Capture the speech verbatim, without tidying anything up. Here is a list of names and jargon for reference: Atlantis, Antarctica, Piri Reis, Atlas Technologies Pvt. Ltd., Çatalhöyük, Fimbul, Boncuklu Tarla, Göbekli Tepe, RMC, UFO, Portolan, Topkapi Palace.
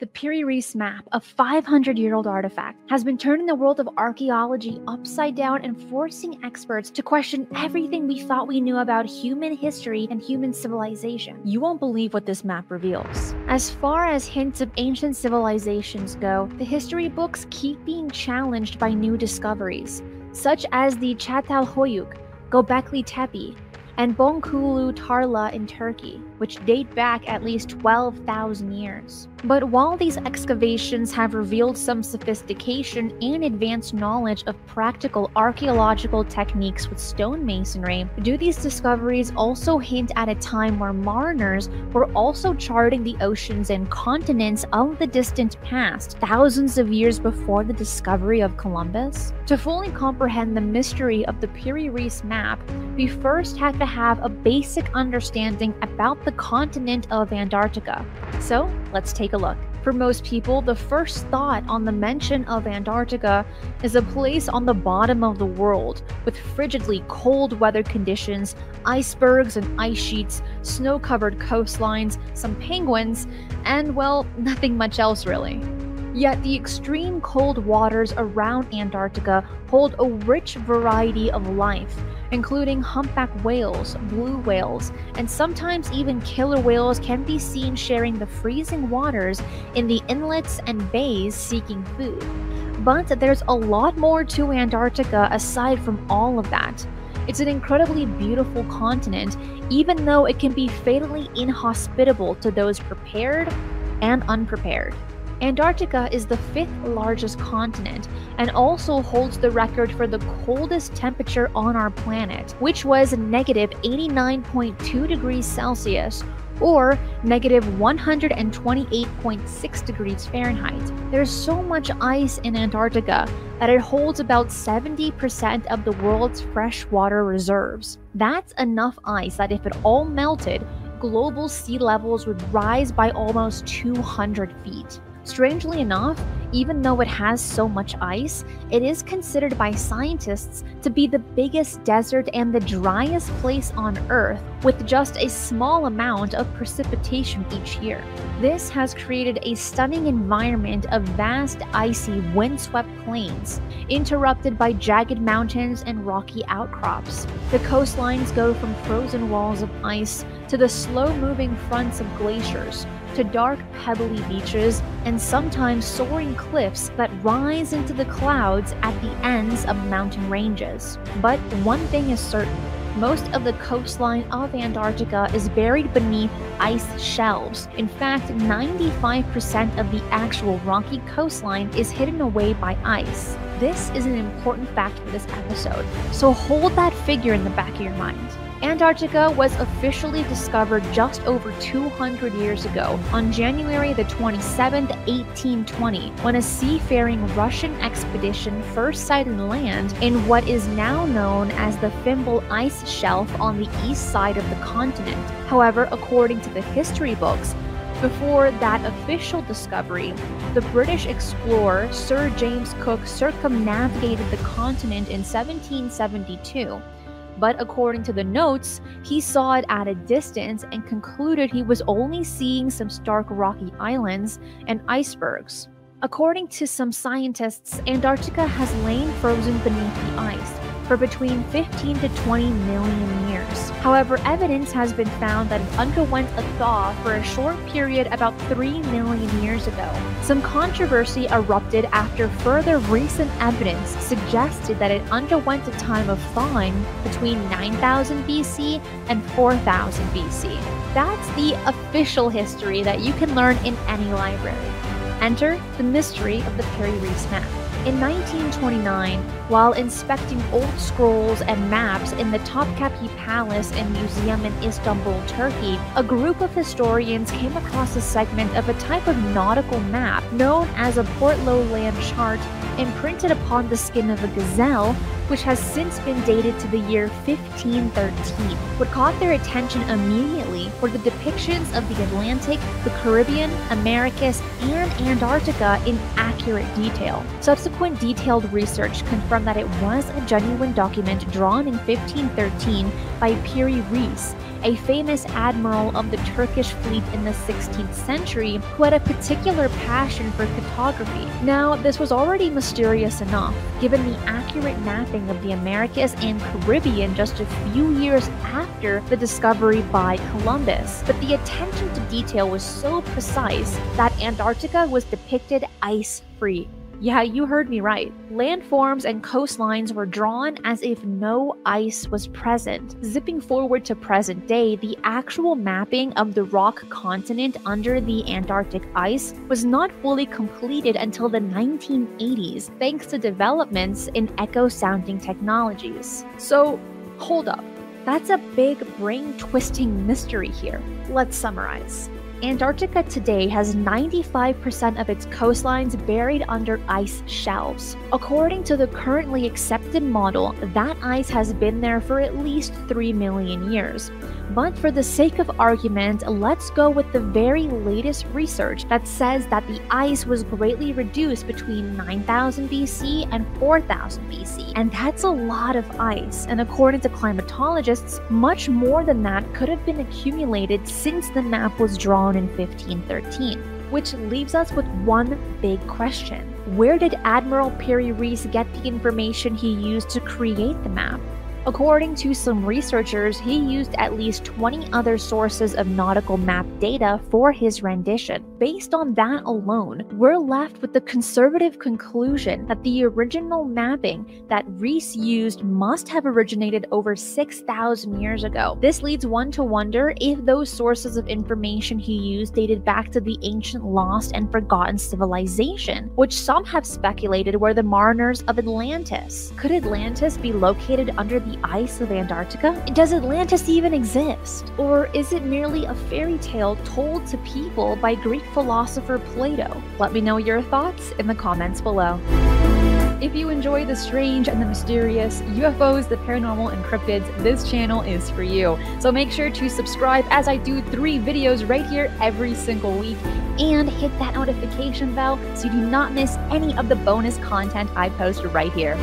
The Piri Reis map, a five hundred year old artifact, has been turning the world of archaeology upside down and forcing experts to question everything we thought we knew about human history and human civilization. You won't believe what this map reveals. As far as hints of ancient civilizations go, the history books keep being challenged by new discoveries, such as the Çatalhöyük, Göbekli Tepe, and Boncuklu Tarla in Turkey, which date back at least twelve thousand years. But while these excavations have revealed some sophistication and advanced knowledge of practical archaeological techniques with stonemasonry, do these discoveries also hint at a time where mariners were also charting the oceans and continents of the distant past, thousands of years before the discovery of Columbus? To fully comprehend the mystery of the Piri Reis map, we first had to have a basic understanding about the continent of Antarctica. So let's take a look. For most people, the first thought on the mention of Antarctica is a place on the bottom of the world with frigidly cold weather conditions, icebergs and ice sheets, snow-covered coastlines, some penguins, and well, nothing much else really. Yet the extreme cold waters around Antarctica hold a rich variety of life, including humpback whales, blue whales, and sometimes even killer whales can be seen sharing the freezing waters in the inlets and bays seeking food. But there's a lot more to Antarctica aside from all of that. It's an incredibly beautiful continent, even though it can be fatally inhospitable to those prepared and unprepared. Antarctica is the fifth largest continent and also holds the record for the coldest temperature on our planet, which was negative eighty-nine point two degrees Celsius or negative one hundred twenty-eight point six degrees Fahrenheit. There's so much ice in Antarctica that it holds about seventy percent of the world's freshwater reserves. That's enough ice that if it all melted, global sea levels would rise by almost two hundred feet. Strangely enough, even though it has so much ice, it is considered by scientists to be the biggest desert and the driest place on Earth, with just a small amount of precipitation each year. This has created a stunning environment of vast, icy, windswept plains, interrupted by jagged mountains and rocky outcrops. The coastlines go from frozen walls of ice to the slow-moving fronts of glaciers, to dark pebbly beaches and sometimes soaring cliffs that rise into the clouds at the ends of mountain ranges. But one thing is certain, most of the coastline of Antarctica is buried beneath ice shelves. In fact, ninety-five percent of the actual rocky coastline is hidden away by ice. This is an important fact for this episode, so hold that figure in the back of your mind. Antarctica was officially discovered just over two hundred years ago, on January the twenty-seventh, eighteen twenty, when a seafaring Russian expedition first sighted land in what is now known as the Fimbul ice shelf on the east side of the continent. However, according to the history books, before that official discovery, the British explorer Sir James Cook circumnavigated the continent in seventeen seventy-two. But according to the notes, he saw it at a distance and concluded he was only seeing some stark rocky islands and icebergs. According to some scientists, Antarctica has lain frozen beneath the ice for between fifteen to twenty million years. However, evidence has been found that it underwent a thaw for a short period about three million years ago. Some controversy erupted after further recent evidence suggested that it underwent a time of thawing between nine thousand B C and four thousand B C. That's the official history that you can learn in any library. Enter the mystery of the Piri Reis map. In nineteen twenty-nine, while inspecting old scrolls and maps in the Topkapi Palace and Museum in Istanbul, Turkey, a group of historians came across a segment of a type of nautical map known as a Portolan chart imprinted upon the skin of a gazelle, which has since been dated to the year fifteen thirteen. What caught their attention immediately were the depictions of the Atlantic, the Caribbean, Americas, and Antarctica in accurate detail. Subsequent detailed research confirmed that it was a genuine document drawn in fifteen thirteen by Piri Reis, a famous admiral of the Turkish fleet in the sixteenth century who had a particular passion for cartography. Now, this was already mysterious enough, given the accurate mapping of the Americas and Caribbean just a few years after the discovery by Columbus, but the attention to detail was so precise that Antarctica was depicted ice-free. Yeah, you heard me right. Landforms and coastlines were drawn as if no ice was present. Zipping forward to present day, the actual mapping of the rock continent under the Antarctic ice was not fully completed until the nineteen eighties, thanks to developments in echo-sounding technologies. So, hold up. That's a big brain-twisting mystery here. Let's summarize. Antarctica today has ninety-five percent of its coastlines buried under ice shelves. According to the currently accepted model, that ice has been there for at least three million years. But for the sake of argument, let's go with the very latest research that says that the ice was greatly reduced between nine thousand B C and four thousand B C. And that's a lot of ice, and according to climatologists, much more than that could have been accumulated since the map was drawn in fifteen thirteen, which leaves us with one big question. Where did Admiral Piri Reis get the information he used to create the map? According to some researchers, he used at least twenty other sources of nautical map data for his rendition. Based on that alone, we're left with the conservative conclusion that the original mapping that Reis used must have originated over six thousand years ago. This leads one to wonder if those sources of information he used dated back to the ancient lost and forgotten civilization, which some have speculated were the mariners of Atlantis. Could Atlantis be located under the ice of Antarctica? Does Atlantis even exist? Or is it merely a fairy tale told to people by Greek philosopher Plato? Let me know your thoughts in the comments below. If you enjoy the strange and the mysterious, U F Os, the paranormal, and cryptids, this channel is for you. So make sure to subscribe, as I do three videos right here every single week, and hit that notification bell so you do not miss any of the bonus content I post right here.